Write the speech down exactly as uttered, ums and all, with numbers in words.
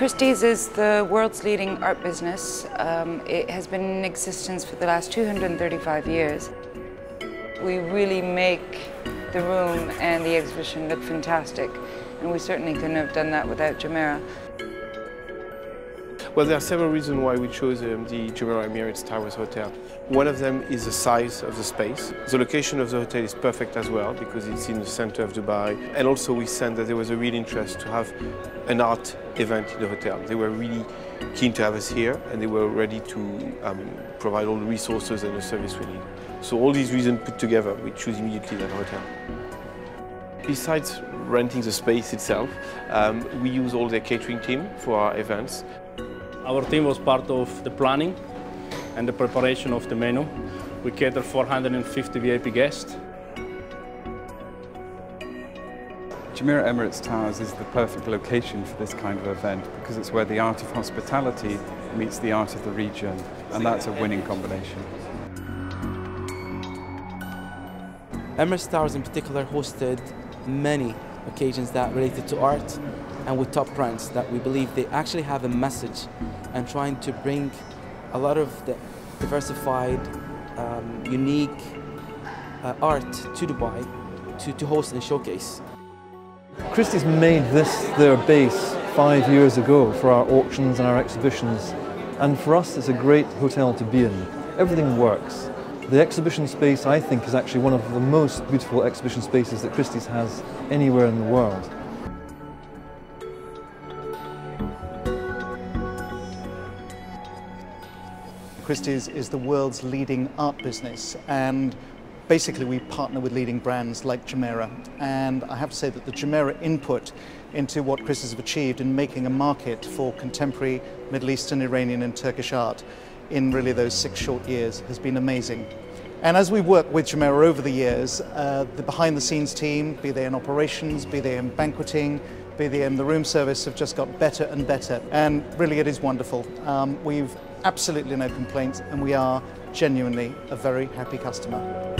Christie's is the world's leading art business. Um, it has been in existence for the last two hundred thirty-five years. We really make the room and the exhibition look fantastic, and we certainly couldn't have done that without Jumeirah. Well, there are several reasons why we chose um, the Jumeirah Emirates Towers Hotel. One of them is the size of the space. The location of the hotel is perfect as well because it's in the center of Dubai. And also we sensed that there was a real interest to have an art event in the hotel. They were really keen to have us here and they were ready to um, provide all the resources and the service we need. So all these reasons put together, we chose immediately that hotel. Besides renting the space itself, um, we use all their catering team for our events. Our team was part of the planning and the preparation of the menu. We catered four hundred fifty V I P guests. Jumeirah Emirates Towers is the perfect location for this kind of event because it's where the art of hospitality meets the art of the region, and that's a winning combination. Emirates Towers in particular hosted many occasions that related to art and with top brands that we believe they actually have a message and trying to bring a lot of the diversified, um, unique uh, art to Dubai to, to host and showcase. Christie's made this their base five years ago for our auctions and our exhibitions, and for us it's a great hotel to be in. Everything works. The exhibition space, I think, is actually one of the most beautiful exhibition spaces that Christie's has anywhere in the world. Christie's is the world's leading art business, and basically we partner with leading brands like Jumeirah, and I have to say that the Jumeirah input into what Christie's have achieved in making a market for contemporary Middle Eastern, Iranian and Turkish art in really those six short years has been amazing. And as we work with Jumeirah over the years, uh, the behind the scenes team, be they in operations, be they in banqueting, be they in the room service, have just got better and better, and really it is wonderful. Um, we've absolutely no complaints, and we are genuinely a very happy customer.